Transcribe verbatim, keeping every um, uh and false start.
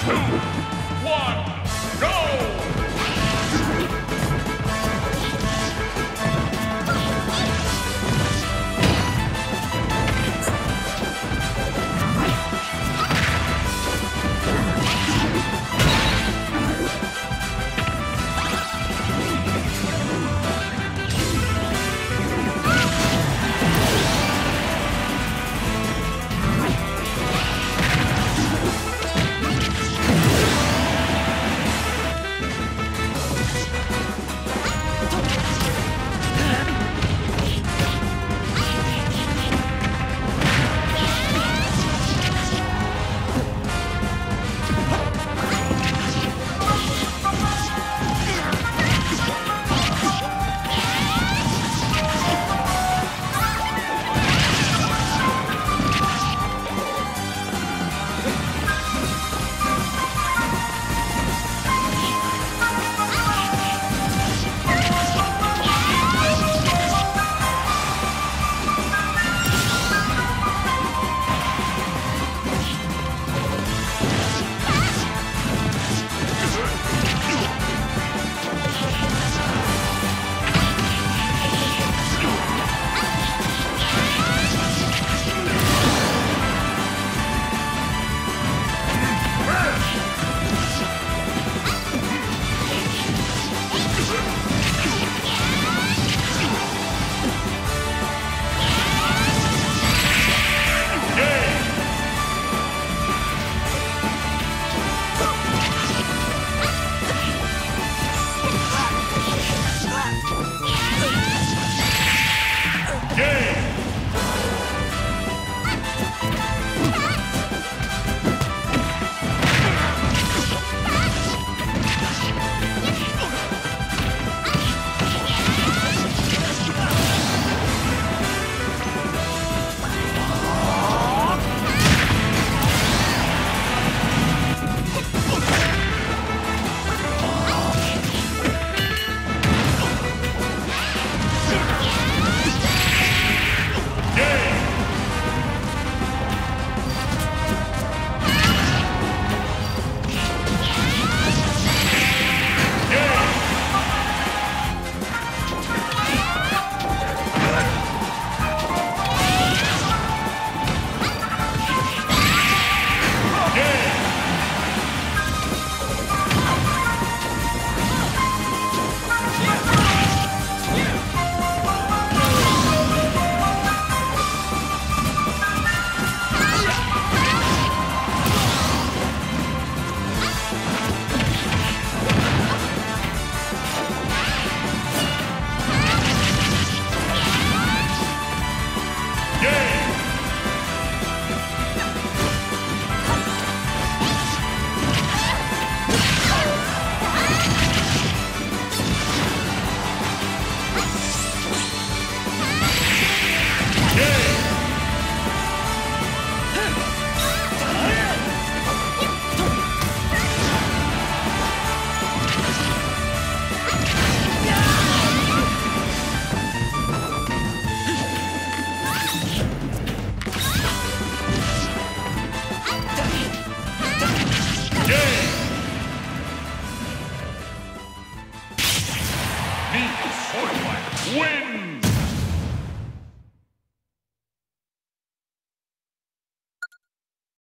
Two, one, go!